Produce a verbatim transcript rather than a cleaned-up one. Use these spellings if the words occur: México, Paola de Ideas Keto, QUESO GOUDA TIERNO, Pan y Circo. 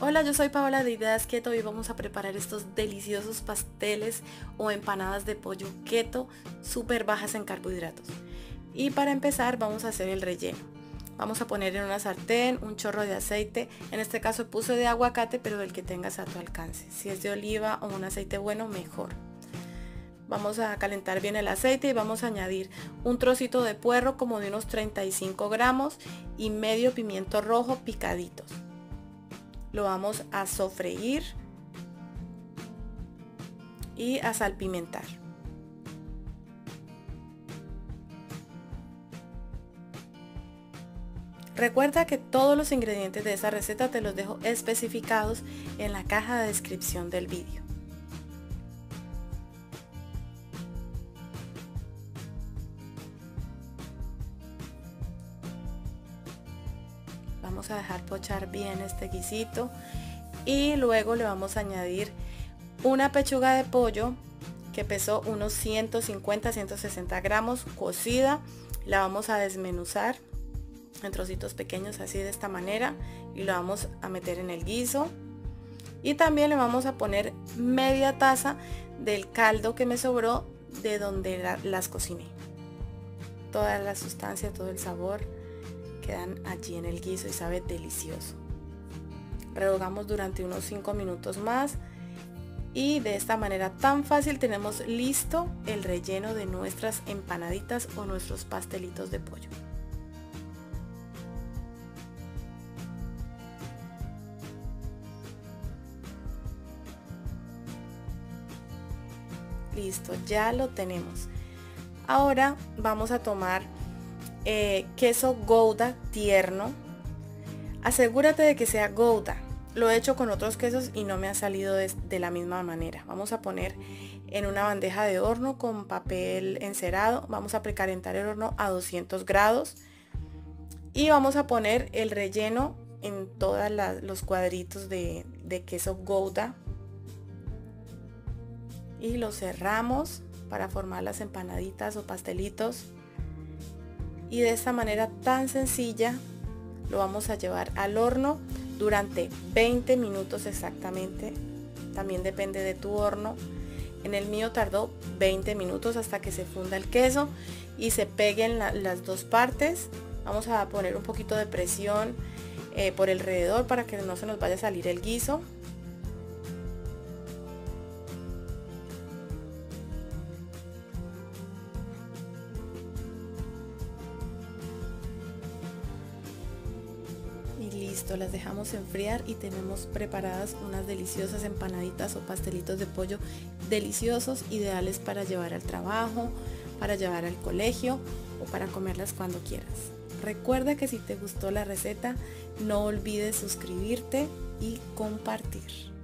Hola, yo soy Paola de Ideas Keto y vamos a preparar estos deliciosos pasteles o empanadas de pollo keto súper bajas en carbohidratos. Y para empezar vamos a hacer el relleno. Vamos a poner en una sartén un chorro de aceite, en este caso puse de aguacate pero el que tengas a tu alcance. Si es de oliva o un aceite bueno, mejor. Vamos a calentar bien el aceite y vamos a añadir un trocito de puerro como de unos treinta y cinco gramos y medio pimiento rojo picaditos. Lo vamos a sofreír y a salpimentar. Recuerda que todos los ingredientes de esta receta te los dejo especificados en la caja de descripción del vídeo. Vamos a dejar pochar bien este guisito y luego le vamos a añadir una pechuga de pollo que pesó unos ciento cincuenta a ciento sesenta gramos cocida. La vamos a desmenuzar en trocitos pequeños así de esta manera y la vamos a meter en el guiso. Y también le vamos a poner media taza del caldo que me sobró de donde las cociné. Toda la sustancia, todo el sabor quedan allí en el guiso y sabe delicioso. Rehogamos durante unos cinco minutos más y de esta manera tan fácil tenemos listo el relleno de nuestras empanaditas o nuestros pastelitos de pollo. Listo, ya lo tenemos. Ahora vamos a tomar Eh, queso Gouda tierno. Asegúrate de que sea Gouda. Lo he hecho con otros quesos y no me ha salido de, de la misma manera. Vamos a poner en una bandeja de horno con papel encerado. Vamos a precalentar el horno a doscientos grados y vamos a poner el relleno en todos los cuadritos de, de queso Gouda y lo cerramos para formar las empanaditas o pastelitos. Y de esta manera tan sencilla lo vamos a llevar al horno durante veinte minutos exactamente. También depende de tu horno. En el mío tardó veinte minutos hasta que se funda el queso y se peguen la, las dos partes. Vamos a poner un poquito de presión eh, por alrededor para que no se nos vaya a salir el guiso. Listo, las dejamos enfriar y tenemos preparadas unas deliciosas empanaditas o pastelitos de pollo deliciosos, ideales para llevar al trabajo, para llevar al colegio o para comerlas cuando quieras. Recuerda que si te gustó la receta, no olvides suscribirte y compartir.